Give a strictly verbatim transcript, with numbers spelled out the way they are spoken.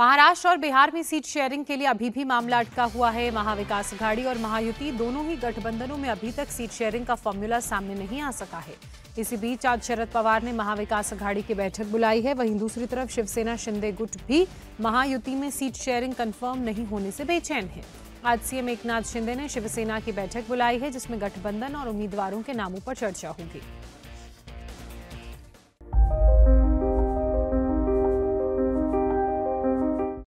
महाराष्ट्र और बिहार में seat sharing के लिए अभी भी मामला अटका हुआ है। महाविकास आघाड़ी और महायुति दोनों ही गठबंधनों में अभी तक सीट शेयरिंग का फॉर्मूला सामने नहीं आ सका है। इसी बीच आज शरद पवार ने महाविकास आघाड़ी की बैठक बुलाई है। वहीं दूसरी तरफ शिवसेना शिंदे गुट भी महायुति में सीट शेयरिंग कंफर्म नहीं होने से बेचैन है। आज सीएम एकनाथ शिंदे ने शिवसेना की बैठक बुलाई है, जिसमें गठबंधन और उम्मीदवारों के नामों पर चर्चा होगी।